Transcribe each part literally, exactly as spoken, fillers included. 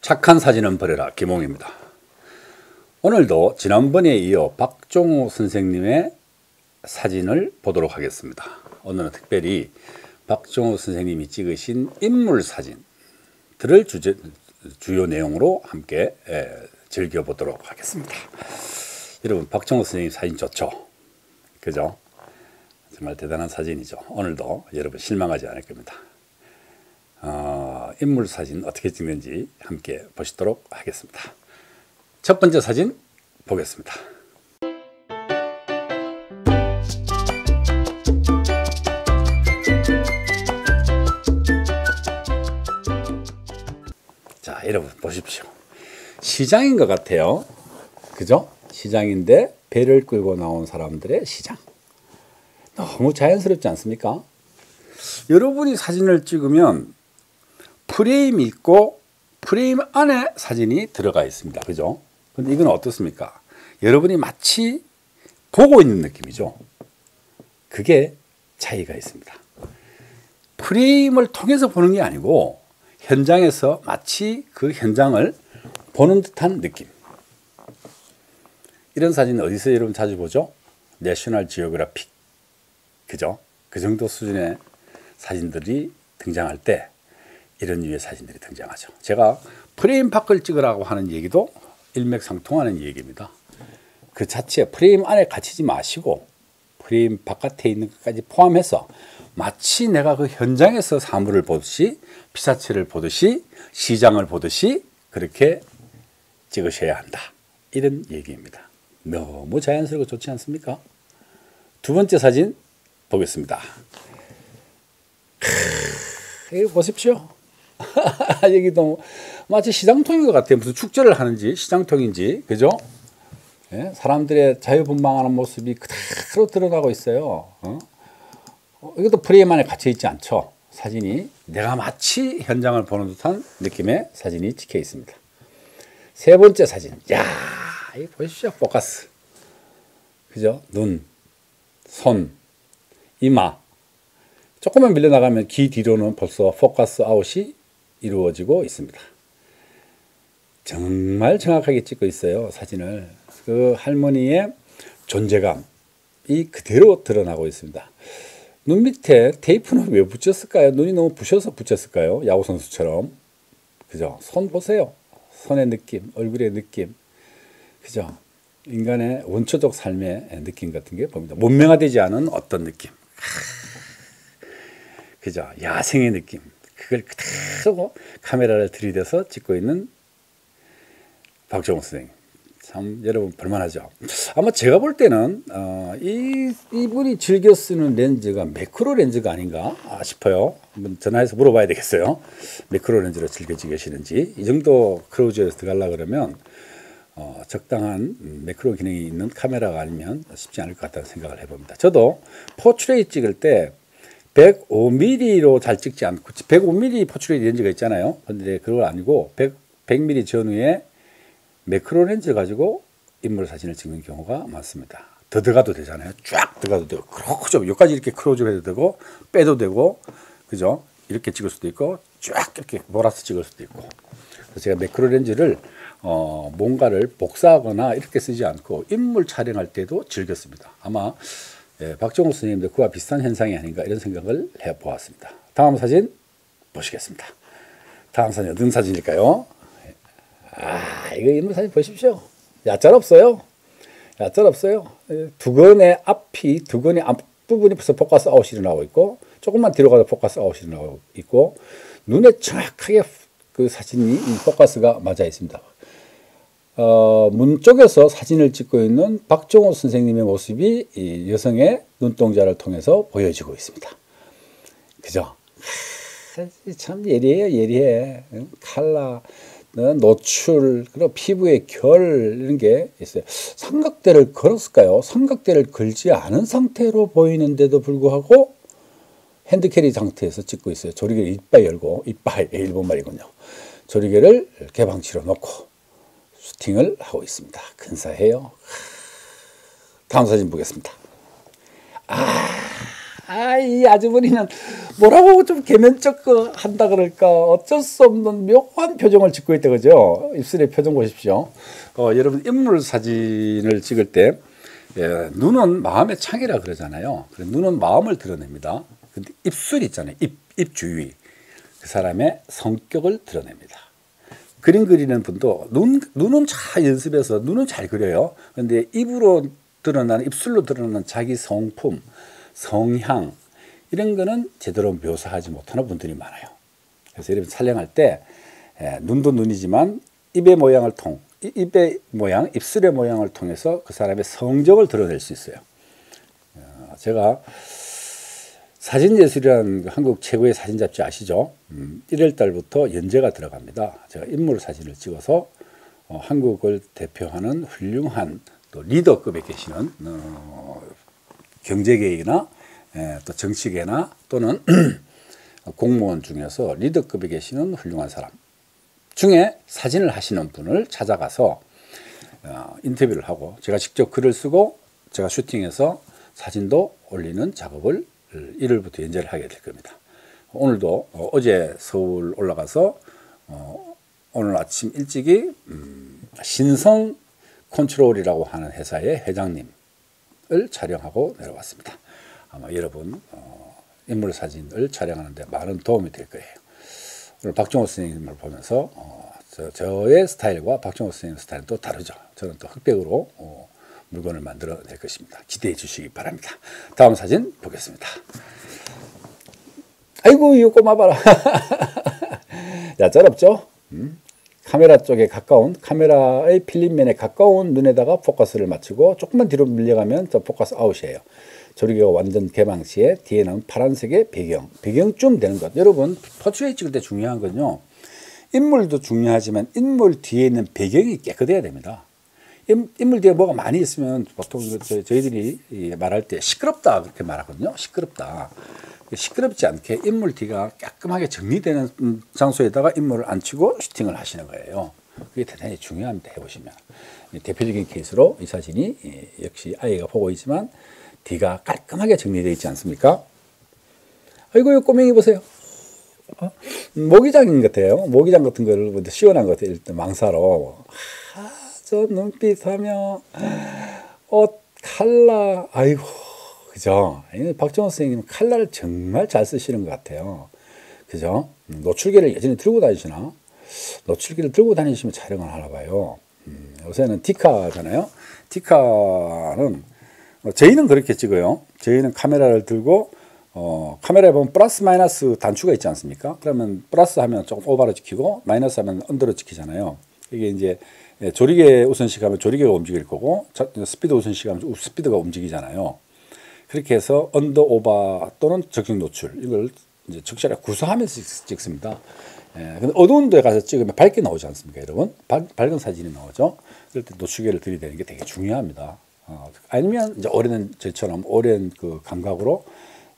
착한 사진은 버려라. 김홍입니다. 오늘도 지난번에 이어 박정호 선생님의 사진을 보도록 하겠습니다. 오늘은 특별히 박정호 선생님이 찍으신 인물 사진들을 주제, 주요 내용으로 함께 에, 즐겨보도록 하겠습니다. 여러분, 박정호 선생님 사진 좋죠? 그죠? 정말 대단한 사진이죠. 오늘도 여러분 실망하지 않을 겁니다. 어, 인물 사진 어떻게 찍는지 함께 보시도록 하겠습니다. 첫 번째 사진 보겠습니다. 자, 여러분 보십시오. 시장인 것 같아요. 그죠? 시장인데 배를 끌고 나온 사람들의 시장. 너무 자연스럽지 않습니까? 여러분이 사진을 찍으면 프레임이 있고 프레임 안에 사진이 들어가 있습니다. 그죠? 근데 이건 어떻습니까? 여러분이 마치 보고 있는 느낌이죠. 그게 차이가 있습니다. 프레임을 통해서 보는 게 아니고 현장에서 마치 그 현장을 보는 듯한 느낌. 이런 사진 어디서 여러분 자주 보죠? 내셔널 지오그래픽. 그죠? 그 정도 수준의 사진들이 등장할 때 이런 유의 사진들이 등장하죠. 제가 프레임 밖을 찍으라고 하는 얘기도 일맥상통하는 얘기입니다. 그 자체에 프레임 안에 갇히지 마시고 프레임 바깥에 있는 것까지 포함해서 마치 내가 그 현장에서 사물을 보듯이, 피사체를 보듯이, 시장을 보듯이 그렇게 찍으셔야 한다. 이런 얘기입니다. 너무 자연스럽고 좋지 않습니까? 두 번째 사진 보겠습니다. 크으, 여기 보십시오. 여기도 마치 시장통인 것 같아요. 무슨 축제를 하는지 시장통인지, 그죠? 예? 사람들의 자유분방하는 모습이 그대로 드러나고 있어요. 어? 어, 이것도 프레임 안에 갇혀 있지 않죠? 사진이 내가 마치 현장을 보는 듯한 느낌의 사진이 찍혀 있습니다. 세 번째 사진. 야, 이 보십시오. 포커스. 그죠? 눈, 손, 이마. 조금만 밀려나가면 귀 뒤로는 벌써 포커스 아웃이 이루어지고 있습니다. 정말 정확하게 찍고 있어요. 사진을. 그 할머니의 존재감이 그대로 드러나고 있습니다. 눈 밑에 테이프는 왜 붙였을까요? 눈이 너무 부셔서 붙였을까요? 야구선수처럼. 그죠? 손 보세요. 손의 느낌, 얼굴의 느낌. 그죠? 인간의 원초적 삶의 느낌 같은 게 봅니다. 문명화되지 않은 어떤 느낌. 그죠? 야생의 느낌. 그걸 그대로 카메라를 들이대서 찍고 있는 박정호 선생님. 참 여러분 볼만하죠? 아마 제가 볼 때는 어, 이, 이분이 즐겨 쓰는 렌즈가 매크로 렌즈가 아닌가 싶어요. 한번 전화해서 물어봐야 되겠어요. 매크로 렌즈로 즐겨 찍으시는지. 이 정도 크로즈에서 들어가려고 그러면 어, 적당한 매크로 기능이 있는 카메라가 아니면 쉽지 않을 것 같다는 생각을 해봅니다. 저도 포트레이 찍을 때 백오 밀리미터로 잘 찍지 않고 백오 밀리미터 포트레이 렌즈가 있잖아요. 근데 그걸 아니고 백 밀리미터 전후에 매크로 렌즈 가지고 인물 사진을 찍는 경우가 많습니다. 더 들어가도 되잖아요. 쫙 들어가도 되고, 그렇죠. 여기까지 이렇게 크로즈를 해도 되고, 빼도 되고, 그죠? 이렇게 찍을 수도 있고, 쫙 이렇게 몰아서 찍을 수도 있고. 그래서 제가 매크로 렌즈를 어, 뭔가를 복사하거나 이렇게 쓰지 않고 인물 촬영할 때도 즐겼습니다. 아마 예, 박종호 선생님도 그와 비슷한 현상이 아닌가 이런 생각을 해보았습니다. 다음 사진 보시겠습니다. 다음 사진 어떤 사진일까요? 아, 이거 인물 사진 보십시오. 얕잘 없어요. 얕잘 없어요. 두건의 앞이, 두건의 앞부분이 벌써 포커스 아웃이 일어나고 있고, 조금만 뒤로 가도 포커스 아웃이 일어나고 있고, 눈에 정확하게 그 사진이 포커스가 맞아 있습니다. 어, 문 쪽에서 사진을 찍고 있는 박종호 선생님의 모습이 이 여성의 눈동자를 통해서 보여지고 있습니다. 그죠? 참 예리해요, 예리해. 칼라, 노출, 그리고 피부의 결, 이런 게 있어요. 삼각대를 걸었을까요? 삼각대를 걸지 않은 상태로 보이는데도 불구하고 핸드캐리 상태에서 찍고 있어요. 조리개를 이빨 열고, 이빨, 일본말이군요. 조리개를 개방치로 놓고 슈팅을 하고 있습니다. 근사해요. 다음 사진 보겠습니다. 아, 아, 이 아주머니는 뭐라고 좀 개면쩍 한다 그럴까, 어쩔 수 없는 묘한 표정을 짓고 있다, 그죠? 입술의 표정 보십시오. 어, 여러분 인물 사진을 찍을 때, 예, 눈은 마음의 창이라 그러잖아요. 그래서 눈은 마음을 드러냅니다. 근데 입술이 있잖아요, 입, 입 주위, 그 사람의 성격을 드러냅니다. 그림 그리는 분도 눈, 눈은 잘 연습해서 눈은 잘 그려요. 근데 입으로 드러나는, 입술로 드러나는 자기 성품, 성향, 이런 거는 제대로 묘사하지 못하는 분들이 많아요. 그래서 여러분 촬영할 때, 예, 눈도 눈이지만 입의 모양을 통, 입의 모양, 입술의 모양을 통해서 그 사람의 성적을 드러낼 수 있어요. 제가 사진예술이라는 한국 최고의 사진 잡지 아시죠? 음, 일월 달부터 연재가 들어갑니다. 제가 인물 사진을 찍어서 어, 한국을 대표하는 훌륭한 또 리더급에 계시는 어, 경제계이나, 예, 또 정치계나 또는 공무원 중에서 리더급에 계시는 훌륭한 사람 중에 사진을 하시는 분을 찾아가서 어, 인터뷰를 하고, 제가 직접 글을 쓰고 제가 슈팅해서 사진도 올리는 작업을 일월부터 연재를 하게 될 겁니다. 오늘도 어, 어제 서울 올라가서 어, 오늘 아침 일찍이 음, 신성 컨트롤이라고 하는 회사의 회장님을 촬영하고 내려왔습니다. 아마 여러분 어, 인물 사진을 촬영하는데 많은 도움이 될 거예요. 오늘 박정호 선생님을 보면서 어, 저, 저의 스타일과 박정호 선생님 스타일은 또 다르죠. 저는 또 흑백으로 어, 물건을 만들어 낼 것입니다. 기대해 주시기 바랍니다. 다음 사진 보겠습니다. 아이고, 이 꼬마 봐라. 야, 쩔없죠? 음? 카메라 쪽에 가까운, 카메라의 필름면에 가까운 눈에다가 포커스를 맞추고 조금만 뒤로 밀려가면 저 포커스 아웃이에요. 조리개가 완전 개방 시에 뒤에는 파란색의 배경, 배경쯤 되는 것. 여러분 포트레이 찍을 때 중요한 건요, 인물도 중요하지만 인물 뒤에 있는 배경이 깨끗해야 됩니다. 인물 뒤에 뭐가 많이 있으면 보통 저희들이 말할 때 시끄럽다 그렇게 말하거든요. 시끄럽다. 시끄럽지 않게 인물 뒤가 깔끔하게 정리되는 장소에다가 인물을 앉히고 슈팅을 하시는 거예요. 그게 대단히 중요합니다. 해보시면 대표적인 케이스로 이 사진이, 역시 아이가 보고 있지만 뒤가 깔끔하게 정리되어 있지 않습니까? 아이고, 이 꼬맹이 보세요. 어? 모기장인 것 같아요. 모기장 같은 거를 시원한 것 같아요. 일단 망사로 저 눈빛하며 옷 칼라, 아이고, 그죠? 박정호 선생님 칼라를 정말 잘 쓰시는 것 같아요. 그죠? 노출계를 예전에 들고 다니시나? 노출계를 들고 다니시면 촬영을 하나 봐요. 음, 요새는 디카잖아요. 디카는 저희는 그렇게 찍어요. 저희는 카메라를 들고 어, 카메라에 보면 플러스 마이너스 단추가 있지 않습니까? 그러면 플러스 하면 조금 오버로 찍히고 마이너스 하면 언더로 찍히잖아요. 이게 이제 조리개 우선식 하면 조리개가 움직일 거고, 스피드 우선식 하면 스피드가 움직이잖아요. 그렇게 해서 언더 오버 또는 적정 노출, 이걸 이제 적절하게 구사하면서 찍습니다. 예, 근데 어두운 데 가서 찍으면 밝게 나오지 않습니까, 여러분? 밝, 밝은 사진이 나오죠. 그럴 때 노출계를 들이대는 게 되게 중요합니다. 어, 아니면 이제 오랜, 저처럼 오랜 그 감각으로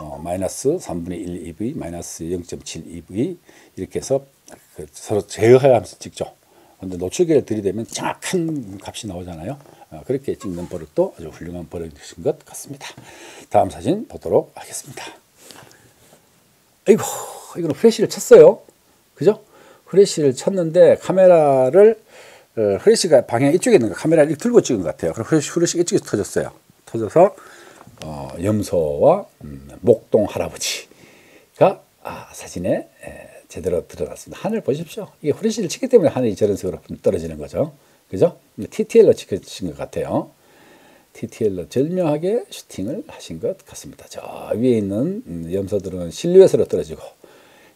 어, 마이너스 삼분의 일 이브이, 마이너스 영점칠 이브이 이렇게 해서 그 서로 제어하면서 찍죠. 근데 노출계를 들이대면 정확한 값이 나오잖아요. 그렇게 찍는 버릇도 아주 훌륭한 버릇이신 것 같습니다. 다음 사진 보도록 하겠습니다. 아이고, 이거는 후레쉬를 쳤어요. 그죠? 후레쉬를 쳤는데 카메라를, 후레쉬가 방향 이쪽에 있는 거, 카메라를 이렇게 들고 찍은 것 같아요. 그럼 후레쉬, 후레쉬가 이쪽에서 터졌어요. 터져서 어, 염소와 음, 목동 할아버지가 아, 사진에 에, 제대로 드러났습니다. 하늘 보십시오. 이게 후레쉬를 치기 때문에 하늘이 저런 식으로 떨어지는 거죠. 그죠? 티티엘로 찍으신 것 같아요. 티티엘로 절묘하게 슈팅을 하신 것 같습니다. 저 위에 있는 염소들은 실루엣으로 떨어지고,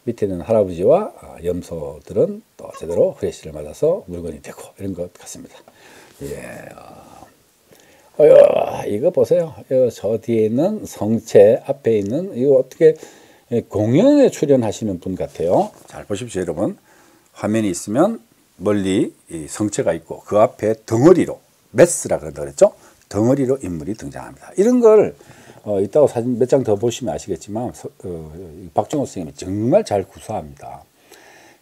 밑에 있는 할아버지와 염소들은 또 제대로 후레쉬를 맞아서 물건이 되고, 이런 것 같습니다. 예. 어휴, 이거 보세요. 저 뒤에 있는 성체, 앞에 있는, 이거 어떻게, 공연에 출연하시는 분 같아요. 잘 보십시오, 여러분. 화면이 있으면 멀리 이 성체가 있고 그 앞에 덩어리로, 메스라 그런다 그랬죠? 덩어리로 인물이 등장합니다. 이런 걸 어, 이따가 사진 몇 장 더 보시면 아시겠지만 어, 박종호 선생님이 정말 잘 구사합니다.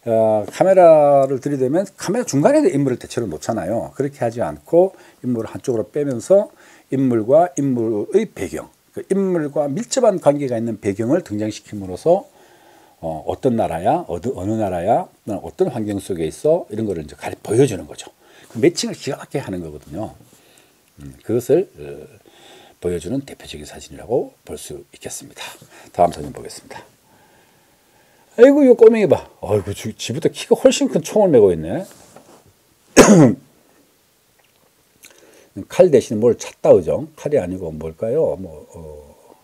어, 카메라를 들이대면 카메라 중간에 인물을 대체로 놓잖아요. 그렇게 하지 않고 인물을 한쪽으로 빼면서 인물과 인물의 배경, 그 인물과 밀접한 관계가 있는 배경을 등장시킴으로써 어, 어떤 나라야, 어드, 어느 나라야, 어떤 환경 속에 있어, 이런 거를 이제 보여주는 거죠. 그 매칭을 기가 막히게 하는 거거든요. 음, 그것을 어, 보여주는 대표적인 사진이라고 볼 수 있겠습니다. 다음 사진 보겠습니다. 아이고, 이 꼬맹이 봐. 아이고, 지부터 키가 훨씬 큰 총을 메고 있네. 칼 대신 뭘 찾다, 그죠? 칼이 아니고 뭘까요? 뭐, 어,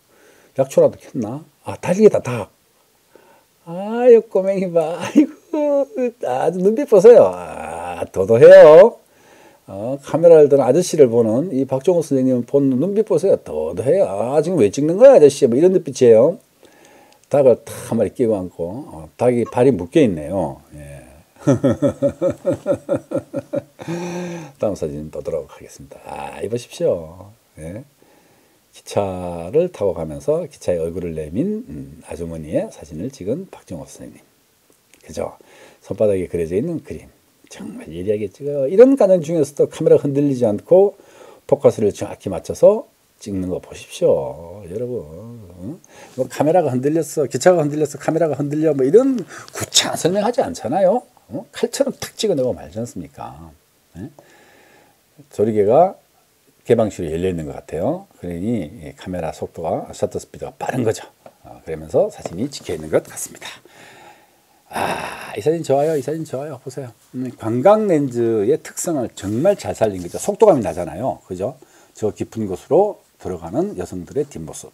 약초라도 캤나? 아, 닭이다, 닭. 아, 요 꼬맹이 봐. 아이고, 아주 눈빛 보세요. 아, 도도해요. 어, 카메라를 든 아저씨를 보는 이 박종호 선생님 본 눈빛 보세요. 도도해요. 아, 지금 왜 찍는 거야, 아저씨? 뭐 이런 눈빛이에요. 닭을 탁 한 마리 끼고 앉고, 어, 닭이 발이 묶여 있네요. 예. 다음 사진 보도록 하겠습니다. 아, 이보십시오. 예. 기차를 타고 가면서 기차에 얼굴을 내민 음, 아주머니의 사진을 찍은 박정호 선생님. 그죠? 손바닥에 그려져 있는 그림. 정말 예리하게 찍어요. 이런 과정 중에서도 카메라 흔들리지 않고 포커스를 정확히 맞춰서 찍는 거 보십시오, 여러분. 응? 뭐 카메라가 흔들렸어, 기차가 흔들렸어, 카메라가 흔들려, 뭐 이런 구차한 설명하지 않잖아요. 어? 칼처럼 탁 찍어내고 말지 않습니까? 예? 조리개가 개방식으로 열려 있는 것 같아요. 그러니 카메라 속도가, 셔터 스피드가 빠른 거죠. 어, 그러면서 사진이 찍혀 있는 것 같습니다. 아, 이 사진 좋아요. 이 사진 좋아요. 보세요. 음, 관광 렌즈의 특성을 정말 잘 살린 거죠. 속도감이 나잖아요. 그죠? 저 깊은 곳으로 들어가는 여성들의 뒷모습.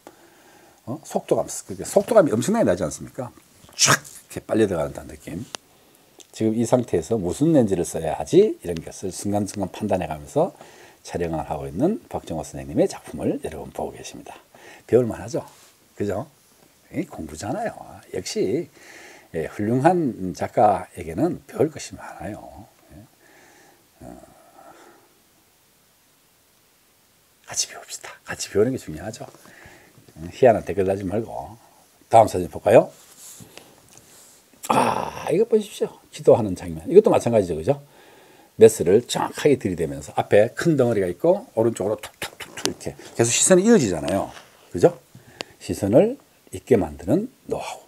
어? 속도감, 속도감이 엄청나게 나지 않습니까? 촥! 이렇게 빨려 들어가는 느낌. 지금 이 상태에서 무슨 렌즈를 써야 하지? 이런 것을 순간순간 판단해가면서 촬영을 하고 있는 박정호 선생님의 작품을 여러분 보고 계십니다. 배울만 하죠? 그죠? 공부잖아요. 역시 예, 훌륭한 작가에게는 배울 것이 많아요. 예. 어, 같이 배웁시다. 같이 배우는 게 중요하죠. 희한한 댓글 달지 말고. 다음 사진 볼까요? 아, 이것 보십시오. 기도하는 장면. 이것도 마찬가지죠. 그죠? 메스를 정확하게 들이대면서 앞에 큰 덩어리가 있고 오른쪽으로 툭툭툭툭 이렇게 계속 시선이 이어지잖아요. 그죠? 시선을 있게 만드는 노하우.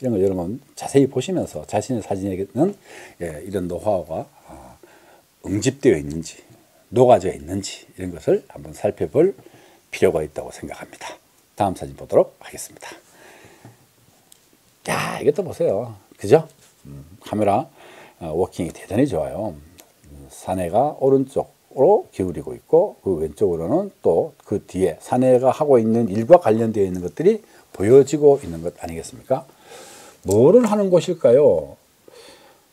이런 걸 여러분 자세히 보시면서 자신의 사진에는 예, 이런 노하우가 아, 응집되어 있는지, 녹아져 있는지 이런 것을 한번 살펴볼 필요가 있다고 생각합니다. 다음 사진 보도록 하겠습니다. 야, 이것도 보세요. 그죠? 음, 카메라 어, 워킹이 대단히 좋아요. 사내가 오른쪽으로 기울이고 있고 그 왼쪽으로는 또 그 뒤에 사내가 하고 있는 일과 관련되어 있는 것들이 보여지고 있는 것 아니겠습니까? 뭐를 하는 곳일까요?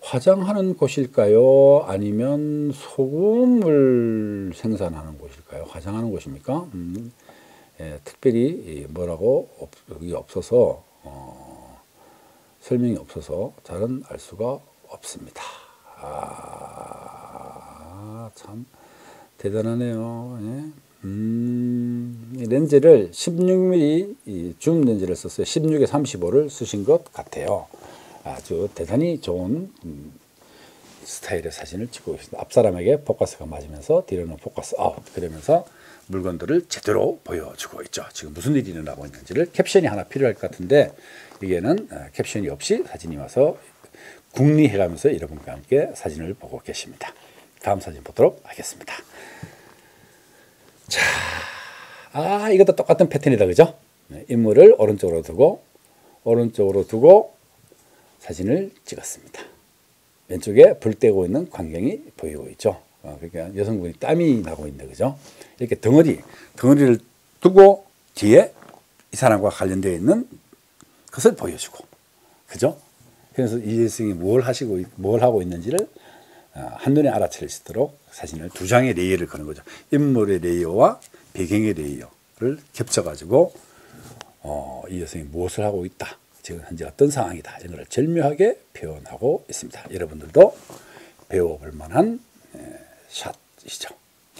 화장하는 곳일까요? 아니면 소금을 생산하는 곳일까요? 화장하는 곳입니까? 음, 예, 특별히 뭐라고 없, 여기 없어서 어, 설명이 없어서 잘은 알 수가 없습니다. 아, 참 대단하네요. 예? 음, 이 렌즈를 십육 밀리미터 이 줌 렌즈를 썼어요. 십육에 삼십오를 쓰신 것 같아요. 아주 대단히 좋은 음, 스타일의 사진을 찍고 있습니다. 앞사람에게 포커스가 맞으면서 뒤로는 포커스 아웃 그러면서 물건들을 제대로 보여주고 있죠. 지금 무슨 일이 일어나고 있는지를 캡션이 하나 필요할 것 같은데 여기에는 캡션이 없이 사진이 와서 궁리해가면서 여러분과 함께 사진을 보고 계십니다. 다음 사진 보도록 하겠습니다. 자, 아, 이것도 똑같은 패턴이다, 그죠? 인물을 오른쪽으로 두고 오른쪽으로 두고 사진을 찍었습니다. 왼쪽에 불 떼고 있는 광경이 보이고 있죠. 어, 그러니까 여성분이 땀이 나고 있는데, 그죠? 이렇게 덩어리, 덩어리를 두고 뒤에 이 사람과 관련되어 있는 것을 보여주고, 그죠? 그래서 이 선생님이 뭘 하시고, 뭘 하고 있는지를 어, 한눈에 알아차릴 수 있도록 사진을 두 장의 레이어를 거는 거죠. 인물의 레이어와 배경의 레이어를 겹쳐가지고, 어, 이 선생님이 무엇을 하고 있다. 지금 현재 어떤 상황이다. 이런 걸 절묘하게 표현하고 있습니다. 여러분들도 배워볼 만한 예, 샷이죠.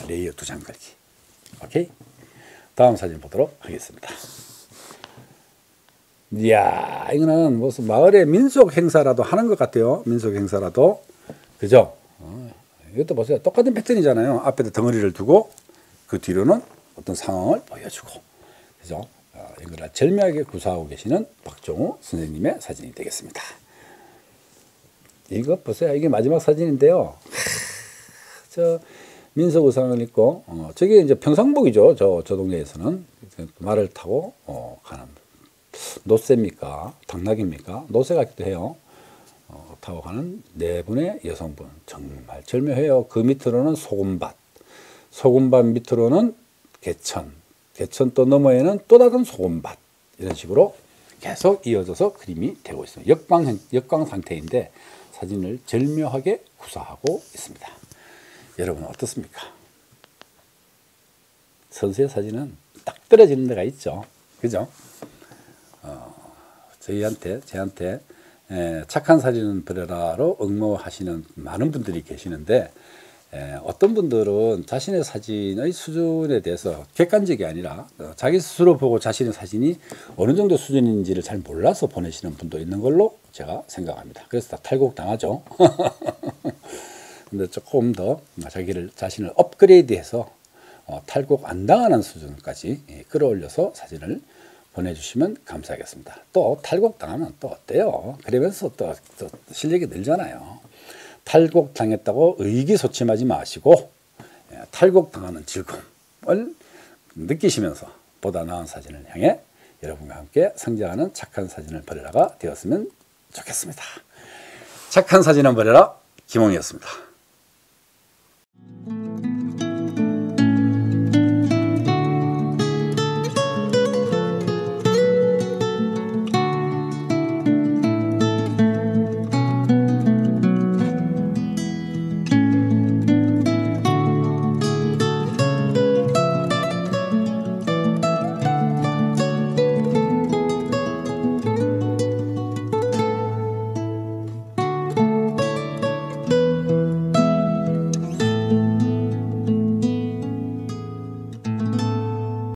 레이어 두 장 걸기. 오케이? 다음 사진 보도록 하겠습니다. 이야, 이거는 무슨 마을의 민속 행사라도 하는 것 같아요. 민속 행사라도. 그죠? 어, 이것도 보세요. 똑같은 패턴이잖아요. 앞에도 덩어리를 두고 그 뒤로는 어떤 상황을 보여주고. 그죠? 이거라 절묘하게 구사하고 계시는 박종우 선생님의 사진이 되겠습니다. 이거 보세요. 이게 마지막 사진인데요. 저 민속 의상을 입고 어, 저게 이제 평상복이죠. 저, 저 동네에서는 말을 타고 어, 가는 노새입니까? 당나귀입니까? 노새 같기도 해요. 어, 타고 가는 네 분의 여성분, 정말 절묘해요. 그 밑으로는 소금밭, 소금밭 밑으로는 개천, 개천 또 너머에는 또 다른 소금밭, 이런 식으로 계속 이어져서 그림이 되고 있습니다. 역광, 역광 상태인데 사진을 절묘하게 구사하고 있습니다. 여러분 어떻습니까? 선수의 사진은 딱 떨어지는 데가 있죠. 그죠? 어, 저희한테, 저한테 에, 착한 사진은 버려라로 응모하시는 많은 분들이 계시는데, 에, 어떤 분들은 자신의 사진의 수준에 대해서 객관적이 아니라 어, 자기 스스로 보고 자신의 사진이 어느 정도 수준인지를 잘 몰라서 보내시는 분도 있는 걸로 제가 생각합니다. 그래서 다 탈곡당하죠. 근데 조금 더 자기를, 자신을 업그레이드해서 어, 탈곡 안 당하는 수준까지 예, 끌어올려서 사진을 보내주시면 감사하겠습니다. 또 탈곡당하면 또 어때요? 그러면서 또, 또 실력이 늘잖아요. 탈곡당했다고 의기소침하지 마시고 예, 탈곡당하는 즐거움을 느끼시면서 보다 나은 사진을 향해 여러분과 함께 성장하는 착한 사진을 버려라가 되었으면 좋겠습니다. 착한 사진은 버려라, 김홍이었습니다.